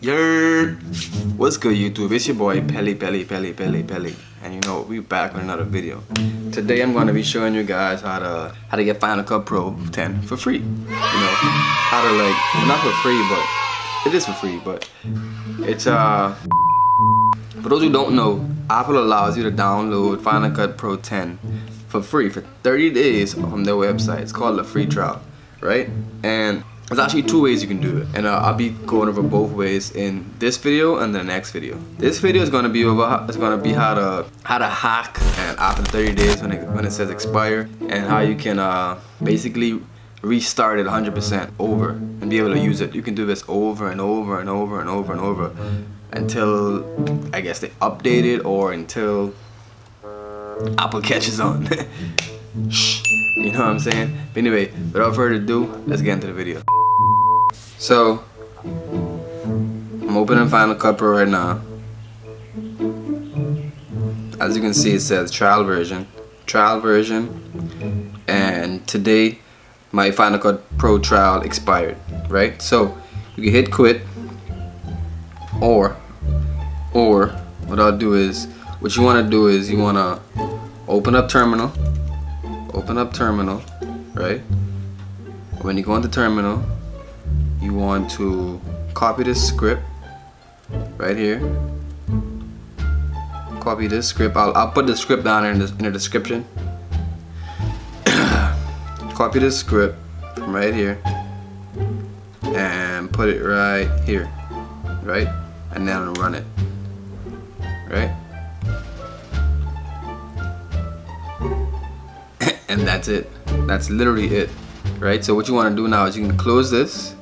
Yo, what's good YouTube? It's your boy Pelly, and you know we back with another video. Today I'm gonna be showing you guys how to get Final Cut Pro 10 for free. You know, how to not for free, but it is for free. But it's for those who don't know, Apple allows you to download Final Cut Pro 10 for free for 30 days on their website. It's called a free trial, right? and there's actually two ways you can do it, and I'll be going over both ways in this video and the next video. This video is gonna be how to hack, and after 30 days when it says expire, and how you can basically restart it 100% over and be able to use it. You can do this over and over and over and over and over until I guess they update it or until Apple catches on. You know what I'm saying? But anyway, without further ado, let's get into the video. So, I'm opening Final Cut Pro right now. As you can see, it says trial version, and today my Final Cut Pro trial expired, right? So, you can hit quit, or what you want to do is you want to open up terminal, right? When you go into terminal, you want to copy this script right here. Copy this script. I'll put the script down in the description. Copy this script from right here and put it right here, right? And then run it, right? And that's it. That's literally it, right? So what you want to do now is you can close this,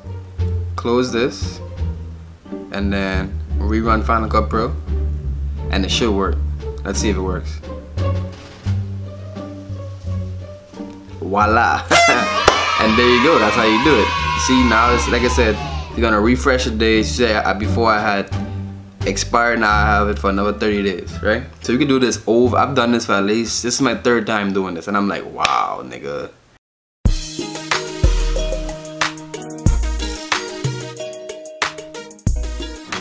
and then rerun Final Cut Pro, and it should work. Let's see if it works. Voila! And there you go. That's how you do it. See, now it's like I said, you're gonna refresh the days. Say before I had expired, now I have it for another 30 days, right? So you can do this over. I've done this for at least, this is my third time doing this, and I'm like, wow, nigga.